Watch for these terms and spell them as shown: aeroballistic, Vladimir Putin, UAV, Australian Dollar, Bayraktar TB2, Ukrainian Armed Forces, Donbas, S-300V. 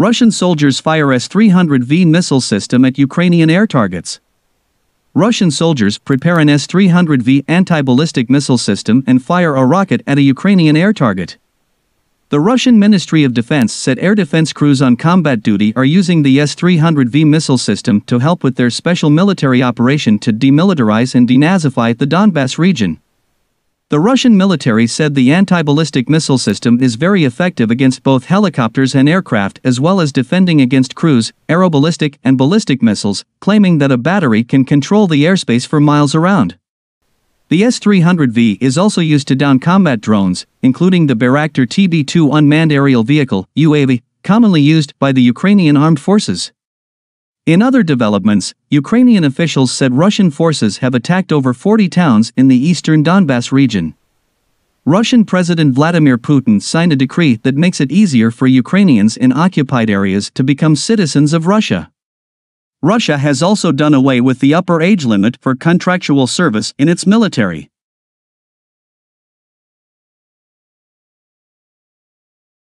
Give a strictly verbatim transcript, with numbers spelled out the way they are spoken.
Russian soldiers fire S three hundred V missile system at Ukrainian air targets. Russian soldiers prepare an S three hundred V anti-ballistic missile system and fire a rocket at a Ukrainian air target. The Russian Ministry of Defense said air defense crews on combat duty are using the S three hundred V missile system to help with their special military operation to demilitarize and denazify the Donbas region. The Russian military said the anti-ballistic missile system is very effective against both helicopters and aircraft, as well as defending against cruise, aeroballistic, and ballistic missiles, claiming that a battery can control the airspace for miles around. The S three hundred V is also used to down combat drones, including the Bayraktar T B two unmanned aerial vehicle, U A V, commonly used by the Ukrainian armed forces. In other developments, Ukrainian officials said Russian forces have attacked over forty towns in the eastern Donbas region. Russian President Vladimir Putin signed a decree that makes it easier for Ukrainians in occupied areas to become citizens of Russia. Russia has also done away with the upper age limit for contractual service in its military.